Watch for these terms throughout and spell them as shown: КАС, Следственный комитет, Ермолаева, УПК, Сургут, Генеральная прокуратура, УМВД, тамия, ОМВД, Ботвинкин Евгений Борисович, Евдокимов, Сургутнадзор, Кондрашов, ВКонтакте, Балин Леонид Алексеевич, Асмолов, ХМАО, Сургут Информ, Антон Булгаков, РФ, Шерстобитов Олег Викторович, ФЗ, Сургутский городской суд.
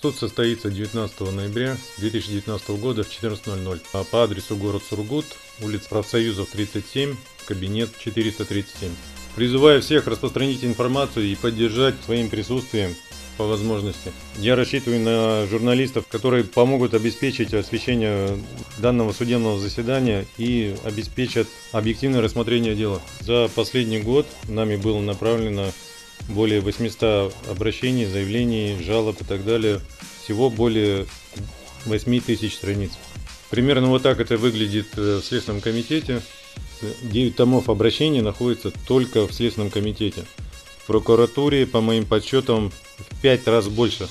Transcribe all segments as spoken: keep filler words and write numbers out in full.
Суд состоится девятнадцатого ноября две тысячи девятнадцатого года в четырнадцать ноль ноль по адресу город Сургут, улица Профсоюзов, тридцать семь, кабинет четыреста тридцать семь. Призываю всех распространить информацию и поддержать своим присутствием по возможности. Я рассчитываю на журналистов, которые помогут обеспечить освещение данного судебного заседания и обеспечат объективное рассмотрение дела. За последний год нами было направлено более восьмисот обращений, заявлений, жалоб и так далее. Всего более восьми тысяч страниц. Примерно вот так это выглядит в Следственном комитете. девять томов обращений находится только в Следственном комитете. В прокуратуре, по моим подсчетам, в пять раз больше,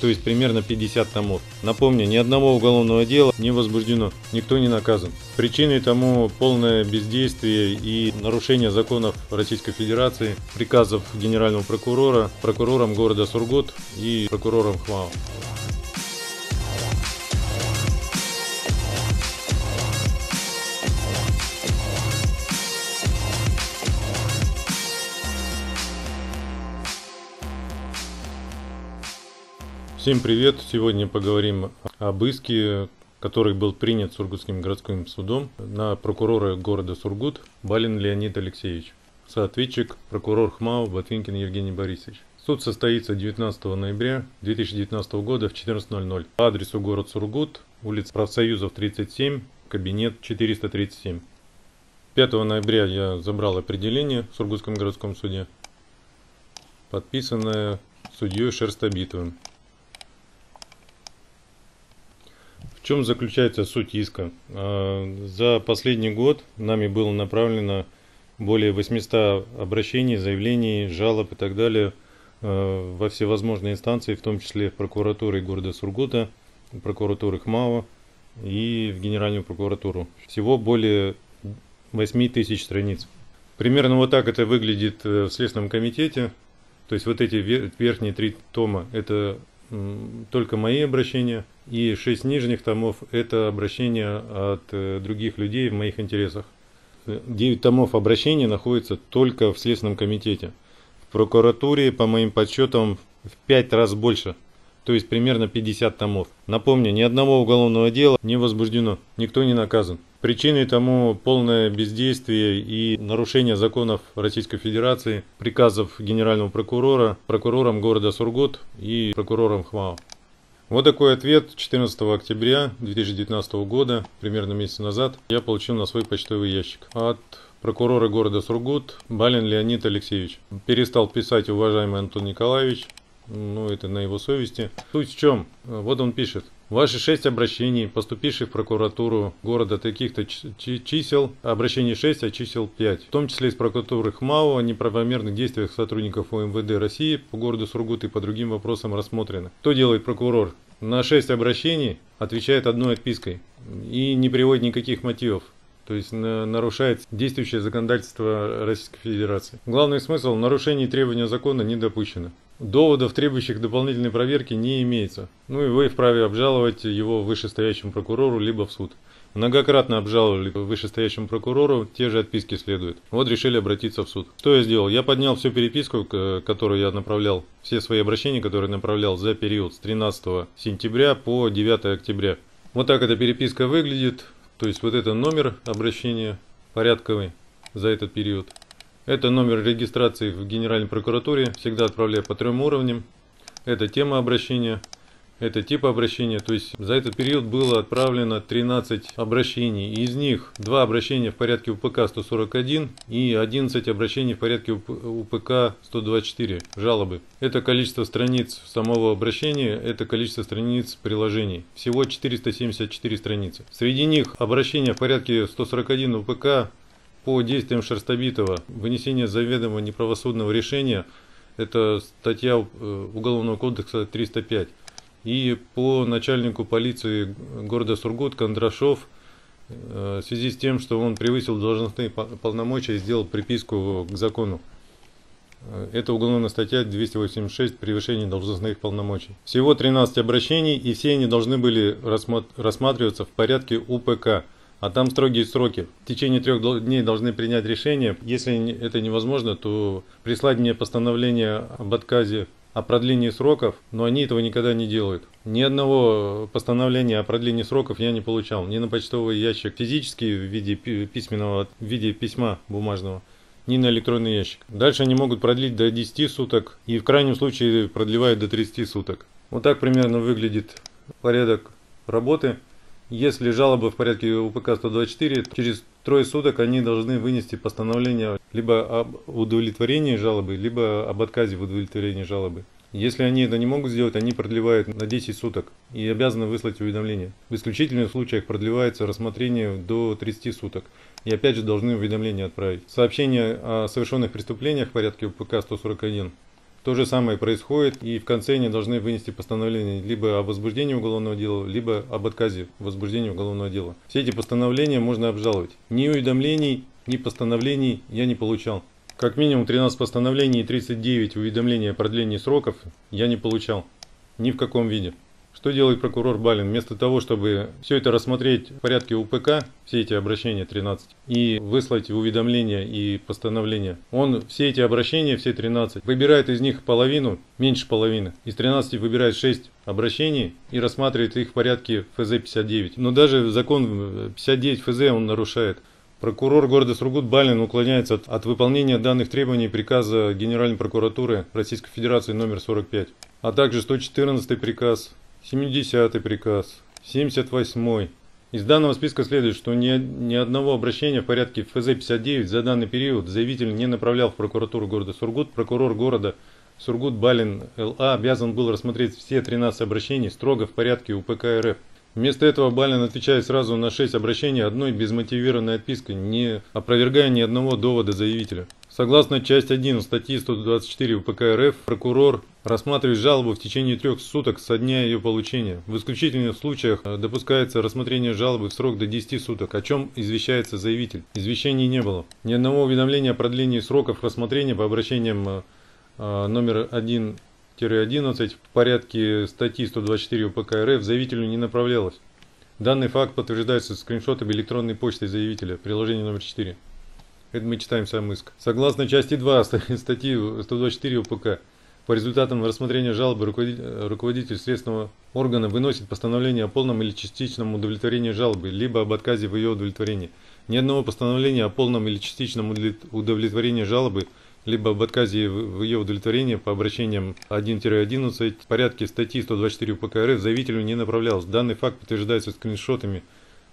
то есть примерно пятьдесят томов. Напомню, ни одного уголовного дела не возбуждено, никто не наказан. Причиной тому полное бездействие и нарушение законов Российской Федерации, приказов генерального прокурора, прокурором города Сургут и прокурором ХМАО. Всем привет! Сегодня поговорим об иске, который был принят Сургутским городским судом на прокурора города Сургут Балин Леонид Алексеевич, соответчик прокурор ХМАО Ботвинкин Евгений Борисович. Суд состоится девятнадцатого ноября две тысячи девятнадцатого года в четырнадцать ноль ноль по адресу город Сургут, улица Профсоюзов, тридцать семь, кабинет четыреста тридцать семь. пятого ноября я забрал определение в Сургутском городском суде, подписанное судьей Шерстобитовым. В чем заключается суть иска? За последний год нами было направлено более восьмисот обращений, заявлений, жалоб и так далее во всевозможные инстанции, в том числе в прокуратуры города Сургута, прокуратуры ХМАО и в Генеральную прокуратуру. Всего более восьми тысяч страниц. Примерно вот так это выглядит в Следственном комитете. То есть вот эти верхние три тома – это только мои обращения, и шесть нижних томов – это обращения от других людей в моих интересах. девять томов обращений находится только в Следственном комитете. В прокуратуре, по моим подсчетам, в пять раз больше, то есть примерно пятьдесят томов. Напомню, ни одного уголовного дела не возбуждено, никто не наказан. Причиной тому полное бездействие и нарушение законов Российской Федерации, приказов генерального прокурора, прокурором города Сургут и прокурором ХМАО. Вот такой ответ четырнадцатого октября две тысячи девятнадцатого года, примерно месяц назад, я получил на свой почтовый ящик от прокурора города Сургут Балин Леонид Алексеевич. Перестал писать уважаемый Антон Николаевич, ну это на его совести. Суть в чем? Вот он пишет. Ваши шесть обращений, поступивших в прокуратуру города таких-то чисел, обращений шесть, а чисел пять, в том числе из прокуратуры ХМАО о неправомерных действиях сотрудников УМВД России по городу Сургут и по другим вопросам рассмотрены. Что делает прокурор? На шесть обращений отвечает одной отпиской и не приводит никаких мотивов. То есть нарушает действующее законодательство Российской Федерации. Главный смысл – нарушение требования закона не допущено. Доводов, требующих дополнительной проверки, не имеется. Ну и вы вправе обжаловать его вышестоящему прокурору, либо в суд. Многократно обжаловали вышестоящему прокурору, те же отписки следуют. Вот решили обратиться в суд. Что я сделал? Я поднял всю переписку, которую я направлял, все свои обращения, которые направлял за период с тринадцатого сентября по девятое октября. Вот так эта переписка выглядит. То есть вот это номер обращения порядковый за этот период. Это номер регистрации в Генеральной прокуратуре. Всегда отправляю по трем уровням. Это тема обращения, это тип обращения. То есть за этот период было отправлено тринадцать обращений. Из них два обращения в порядке УПК сто сорок один и одиннадцать обращений в порядке УПК сто двадцать четыре. Жалобы. Это количество страниц самого обращения, это количество страниц приложений. Всего четыреста семьдесят четыре страницы. Среди них обращения в порядке сто сорок один УПК по действиям Шерстобитова. Вынесение заведомо неправосудного решения. Это статья Уголовного кодекса триста пять. И по начальнику полиции города Сургут Кондрашов в связи с тем, что он превысил должностные полномочия и сделал приписку к закону. Это уголовная статья двести восемьдесят шесть «Превышение должностных полномочий». Всего тринадцать обращений, и все они должны были рассматриваться в порядке УПК. А там строгие сроки. В течение трех дней должны принять решение. Если это невозможно, то прислать мне постановление об отказе о продлении сроков, но они этого никогда не делают. Ни одного постановления о продлении сроков я не получал. Ни на почтовый ящик физически в виде письменного, в виде письма бумажного, ни на электронный ящик. Дальше они могут продлить до десяти суток и в крайнем случае продлевают до тридцати суток. Вот так примерно выглядит порядок работы. Если жалоба в порядке У П К сто двадцать четыре, через трое суток они должны вынести постановление либо об удовлетворении жалобы, либо об отказе в удовлетворении жалобы. Если они это не могут сделать, они продлевают на десять суток и обязаны выслать уведомление. В исключительных случаях продлевается рассмотрение до тридцати суток и опять же должны уведомление отправить. Сообщение о совершенных преступлениях в порядке У П К сто сорок один. То же самое происходит, и в конце они должны вынести постановление либо о возбуждении уголовного дела, либо об отказе в возбуждении уголовного дела. Все эти постановления можно обжаловать. Ни уведомлений, ни постановлений я не получал. Как минимум тринадцать постановлений и тридцать девять уведомлений о продлении сроков я не получал. Ни в каком виде. Что делает прокурор Балин? Вместо того, чтобы все это рассмотреть в порядке У П К, все эти обращения тринадцать, и выслать уведомления и постановления, он все эти обращения, все тринадцать, выбирает из них половину, меньше половины. Из тринадцати выбирает шесть обращений и рассматривает их в порядке Ф З пятьдесят девять. Но даже закон пятьдесят девять Ф З он нарушает. Прокурор города Сургут Балин уклоняется от, от выполнения данных требований приказа Генеральной прокуратуры Российской Федерации номер сорок пять, а также сто четырнадцатый приказ, семидесятый приказ, семьдесят восьмой. Из данного списка следует, что ни, ни одного обращения в порядке Ф З пятьдесят девять за данный период заявитель не направлял в прокуратуру города Сургут. Прокурор города Сургут Балин Л А обязан был рассмотреть все тринадцать обращений строго в порядке У П К Р Ф. Вместо этого Балин отвечает сразу на шесть обращений одной безмотивированной отпиской, не опровергая ни одного довода заявителя. Согласно часть один статьи сто двадцать четыре У П К Р Ф, прокурор рассматривает жалобу в течение трех суток со дня ее получения. В исключительных случаях допускается рассмотрение жалобы в срок до десяти суток, о чем извещается заявитель. Извещений не было. Ни одного уведомления о продлении сроков рассмотрения по обращениям номер один одиннадцать в порядке статьи сто двадцать четыре У П К Р Ф заявителю не направлялось. Данный факт подтверждается скриншотами электронной почты заявителя, приложение номер четыре. Это мы читаем сам иск. Согласно части два статьи сто двадцать четыре У П К, по результатам рассмотрения жалобы руководитель следственного органа выносит постановление о полном или частичном удовлетворении жалобы, либо об отказе в ее удовлетворении. Ни одного постановления о полном или частичном удовлетворении жалобы либо об отказе в ее удовлетворении по обращениям один одиннадцать в порядке статьи сто двадцать четыре У П К Р Ф заявителю не направлялось. Данный факт подтверждается скриншотами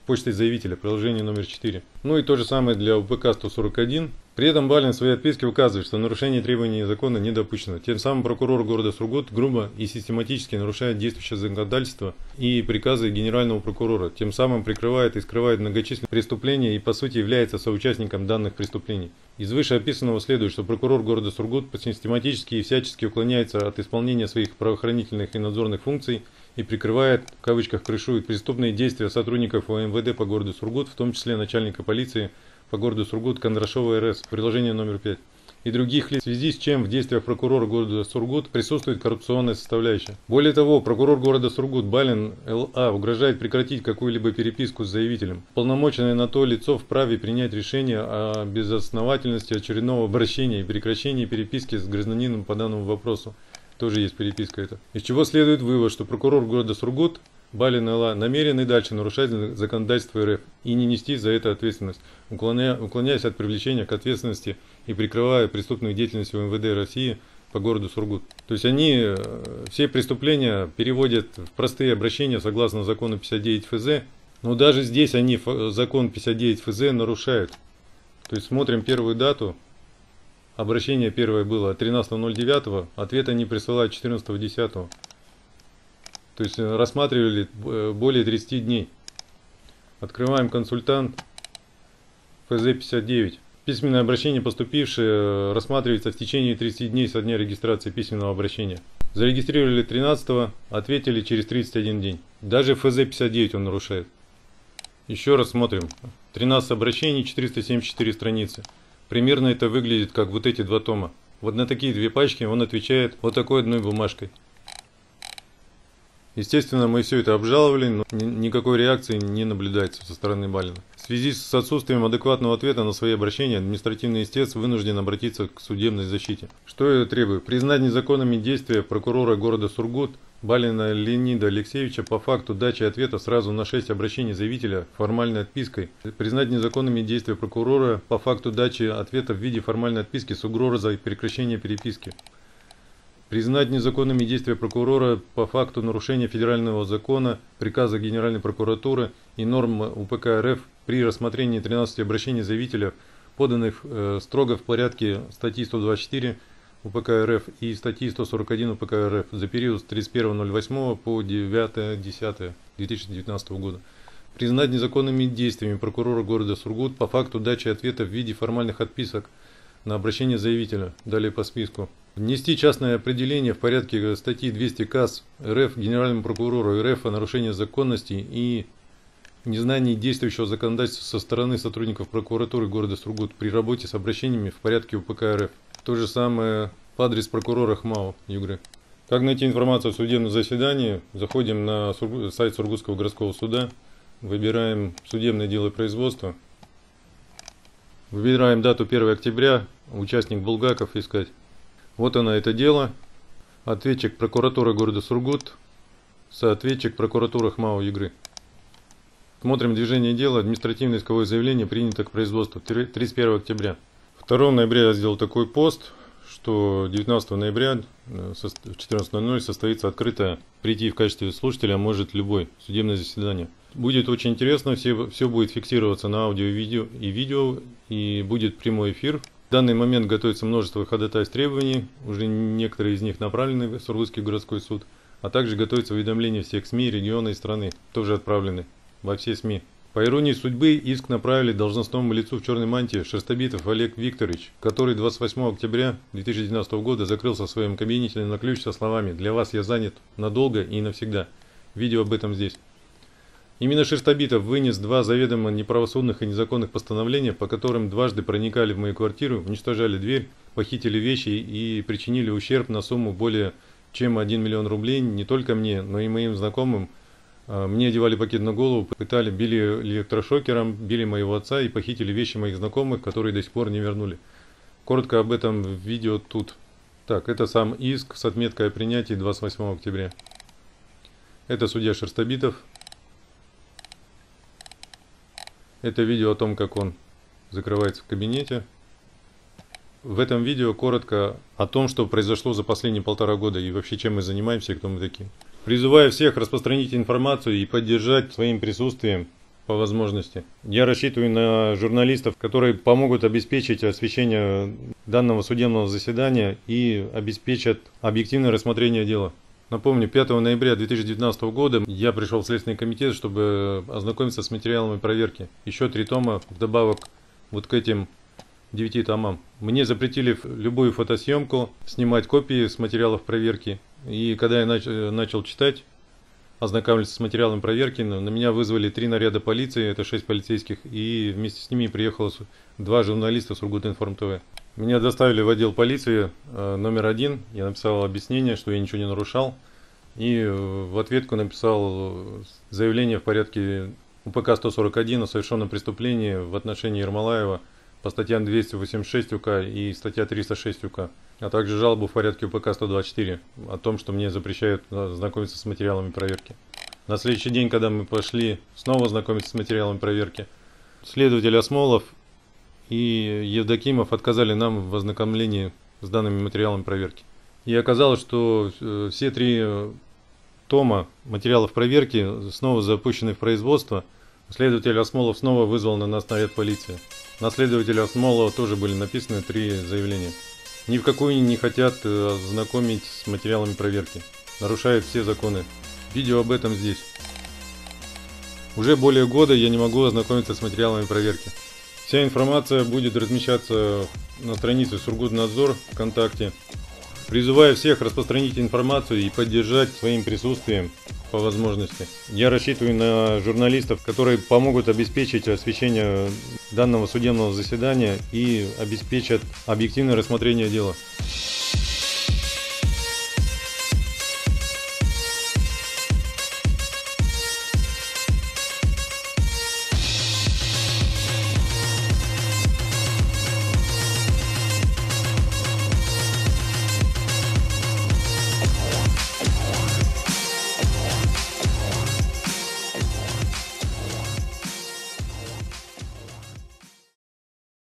почты заявителя, приложение номер четыре. Ну и то же самое для У П К сто сорок один. При этом Балин в своей отписке указывает, что нарушение требований закона не допущено. Тем самым прокурор города Сургут грубо и систематически нарушает действующее законодательство и приказы генерального прокурора, тем самым прикрывает и скрывает многочисленные преступления и по сути является соучастником данных преступлений. Из вышеописанного следует, что прокурор города Сургут систематически и всячески уклоняется от исполнения своих правоохранительных и надзорных функций и прикрывает, в кавычках, крышует преступные действия сотрудников О М В Д по городу Сургут, в том числе начальника полиции по городу Сургут Кондрашова Р С, приложение номер пять, и других лиц, в связи с чем в действиях прокурора города Сургут присутствует коррупционная составляющая. Более того, прокурор города Сургут Балин Л А угрожает прекратить какую-либо переписку с заявителем. Уполномоченное на то лицо вправе принять решение о безосновательности очередного обращения и прекращении переписки с гражданином по данному вопросу. Тоже есть переписка это. Из чего следует вывод, что прокурор города Сургут Балин Л А намерен и дальше нарушать законодательство Р Ф и не нести за это ответственность, уклоня, уклоняясь от привлечения к ответственности и прикрывая преступную деятельность У М В Д России по городу Сургут. То есть они все преступления переводят в простые обращения согласно закону пятьдесят девять Ф З, но даже здесь они закон пятьдесят девять Ф З нарушают. То есть смотрим первую дату. Обращение первое было тринадцатого ноль девятого, ответа они присылают четырнадцатого десятого. То есть рассматривали более тридцати дней. Открываем консультант Ф З пятьдесят девять. Письменное обращение, поступившее, рассматривается в течение тридцати дней со дня регистрации письменного обращения. Зарегистрировали тринадцатого, ответили через тридцать один день. Даже Ф З пятьдесят девять он нарушает. Еще раз смотрим. тринадцать обращений, четыреста семьдесят четыре страницы. Примерно это выглядит как вот эти два тома. Вот на такие две пачки он отвечает вот такой одной бумажкой. Естественно, мы все это обжаловали, но никакой реакции не наблюдается со стороны Балина. В связи с отсутствием адекватного ответа на свои обращения, административный истец вынужден обратиться к судебной защите. Что я требую? Признать незаконными действия прокурора города Сургут Балина Леонида Алексеевича по факту дачи ответа сразу на шесть обращений заявителя формальной отпиской. Признать незаконными действия прокурора по факту дачи ответа в виде формальной отписки с угрозой прекращения переписки. Признать незаконными действия прокурора по факту нарушения федерального закона, приказа Генеральной прокуратуры и норм УПК РФ при рассмотрении тринадцати обращений заявителя, поданных э, строго в порядке статьи сто двадцать четыре УПК РФ и статьи сто сорок один УПК РФ за период с тридцать первого ноль восьмого по девятое десятое две тысячи девятнадцатого года. Признать незаконными действиями прокурора города Сургут по факту дачи ответа в виде формальных отписок на обращение заявителя, далее по списку. Внести частное определение в порядке статьи двести КАС РФ Генеральному прокурору РФ о нарушении законности и незнании действующего законодательства со стороны сотрудников прокуратуры города Сургут при работе с обращениями в порядке УПК РФ. То же самое адрес прокурора ХМАО Югры. Как найти информацию о судебном заседании? Заходим на сайт Сургутского городского суда, выбираем судебное дело производства, выбираем дату первое октября, участник Булгаков, искать. Вот она, это дело. Ответчик прокуратура города Сургут, соответчик прокуратура ХМАО Югры. Смотрим движение дела. Административное исковое заявление принято к производству тридцать первого октября. второго ноября я сделал такой пост, что девятнадцатого ноября в четырнадцать ноль ноль состоится открытое, прийти в качестве слушателя может любой, судебное заседание. Будет очень интересно, все, все будет фиксироваться на аудио и видео, и видео, и будет прямой эфир. В данный момент готовится множество ходатайств требований, уже некоторые из них направлены в Сургутский городской суд, а также готовится уведомление всех СМИ региона и страны, тоже отправлены во все СМИ. По иронии судьбы, иск направили должностному лицу в черной мантии Шерстобитов Олег Викторович, который двадцать восьмого октября две тысячи девятнадцатого года закрылся в своем кабинете на ключ со словами «Для вас я занят надолго и навсегда». Видео об этом здесь. Именно Шерстобитов вынес два заведомо неправосудных и незаконных постановления, по которым дважды проникали в мою квартиру, уничтожали дверь, похитили вещи и причинили ущерб на сумму более чем один миллион рублей не только мне, но и моим знакомым. Мне одевали пакет на голову, пытали, били электрошокером, били моего отца и похитили вещи моих знакомых, которые до сих пор не вернули. Коротко об этом в видео тут. Так, это сам иск с отметкой о принятии двадцать восьмого октября. Это судья Шерстобитов. Это видео о том, как он закрывается в кабинете. В этом видео коротко о том, что произошло за последние полтора года и вообще чем мы занимаемся и кто мы такие. Призываю всех распространить информацию и поддержать своим присутствием по возможности. Я рассчитываю на журналистов, которые помогут обеспечить освещение данного судебного заседания и обеспечат объективное рассмотрение дела. Напомню, пятого ноября две тысячи девятнадцатого года я пришел в Следственный комитет, чтобы ознакомиться с материалами проверки. Еще три тома вдобавок вот к этим девяти томам. Мне запретили любую фотосъемку, снимать копии с материалов проверки. И когда я нач начал читать, ознакомиться с материалами проверки, на меня вызвали три наряда полиции, это шесть полицейских, и вместе с ними приехало два журналиста Сургут Информ ТВ. Меня доставили в отдел полиции номер один, я написал объяснение, что я ничего не нарушал, и в ответку написал заявление в порядке УПК сто сорок один о совершенном преступлении в отношении Ермолаева по статьям двести восемьдесят шесть УК и статья триста шесть УК, а также жалобу в порядке УПК сто двадцать четыре о том, что мне запрещают знакомиться с материалами проверки. На следующий день, когда мы пошли снова знакомиться с материалами проверки, следователь Асмолов и Евдокимов отказали нам в ознакомлении с данными материалами проверки. И оказалось, что все три тома материалов проверки снова запущены в производство. Следователь Асмолов снова вызвал на нас наряд полиции. На следователя Асмолова тоже были написаны три заявления. Ни в какую не хотят ознакомить с материалами проверки. Нарушают все законы. Видео об этом здесь. Уже более года я не могу ознакомиться с материалами проверки. Вся информация будет размещаться на странице Сургутнадзор ВКонтакте. Призываю всех распространить информацию и поддержать своим присутствием по возможности. Я рассчитываю на журналистов, которые помогут обеспечить освещение данного судебного заседания и обеспечат объективное рассмотрение дела.